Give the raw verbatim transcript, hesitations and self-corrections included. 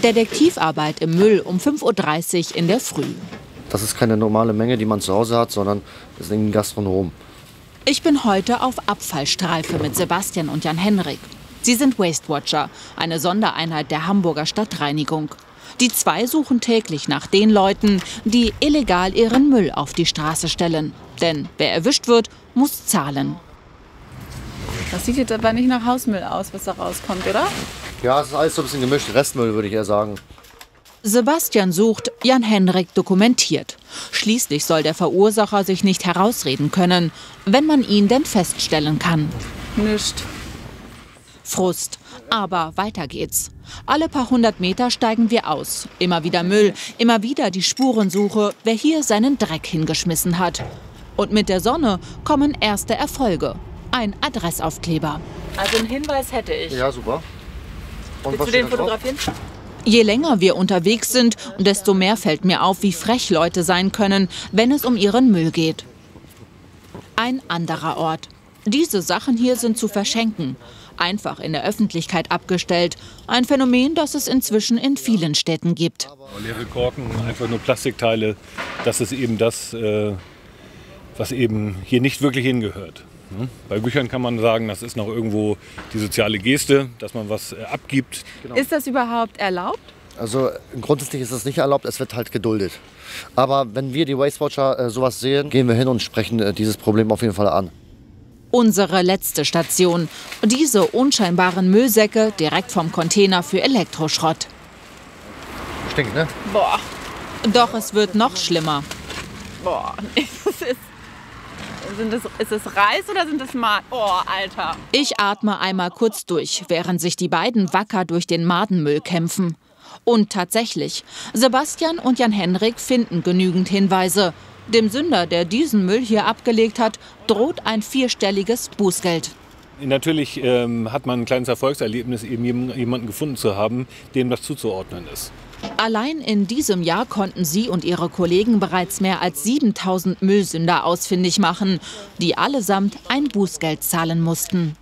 Detektivarbeit im Müll um fünf Uhr dreißig in der Früh. Das ist keine normale Menge, die man zu Hause hat, sondern das ist ein Gastronom. Ich bin heute auf Abfallstreife mit Sebastian und Jan-Henrik. Sie sind Wastewatcher, eine Sondereinheit der Hamburger Stadtreinigung. Die zwei suchen täglich nach den Leuten, die illegal ihren Müll auf die Straße stellen. Denn wer erwischt wird, muss zahlen. Das sieht jetzt aber nicht nach Hausmüll aus, was da rauskommt, oder? Ja, es ist alles so ein bisschen gemischt. Restmüll, würde ich eher sagen. Sebastian sucht, Jan-Henrik dokumentiert. Schließlich soll der Verursacher sich nicht herausreden können, wenn man ihn denn feststellen kann. Nicht. Frust. Aber weiter geht's. Alle paar hundert Meter steigen wir aus. Immer wieder Müll, immer wieder die Spurensuche, wer hier seinen Dreck hingeschmissen hat. Und mit der Sonne kommen erste Erfolge. Ein Adressaufkleber. Also einen Hinweis hätte ich. Ja, super. Und willst du den fotografieren? Je länger wir unterwegs sind, desto mehr fällt mir auf, wie frech Leute sein können, wenn es um ihren Müll geht. Ein anderer Ort. Diese Sachen hier sind zu verschenken. Einfach in der Öffentlichkeit abgestellt. Ein Phänomen, das es inzwischen in vielen Städten gibt. Leere Korken, einfach nur Plastikteile. Das ist eben das, was eben hier nicht wirklich hingehört. Bei Büchern kann man sagen, das ist noch irgendwo die soziale Geste, dass man was abgibt. Genau. Ist das überhaupt erlaubt? Also grundsätzlich ist das nicht erlaubt, es wird halt geduldet. Aber wenn wir die Wastewatcher sowas sehen, gehen wir hin und sprechen dieses Problem auf jeden Fall an. Unsere letzte Station. Diese unscheinbaren Müllsäcke direkt vom Container für Elektroschrott. Stinkt, ne? Boah. Doch es wird noch schlimmer. Boah, das ist... Sind das, ist es Reis oder sind das Maden? Oh, Alter. Ich atme einmal kurz durch, während sich die beiden wacker durch den Madenmüll kämpfen. Und tatsächlich, Sebastian und Jan-Henrik finden genügend Hinweise. Dem Sünder, der diesen Müll hier abgelegt hat, droht ein vierstelliges Bußgeld. Natürlich ähm, hat man ein kleines Erfolgserlebnis, eben jemanden gefunden zu haben, dem das zuzuordnen ist. Allein in diesem Jahr konnten sie und ihre Kollegen bereits mehr als siebentausend Müllsünder ausfindig machen, die allesamt ein Bußgeld zahlen mussten.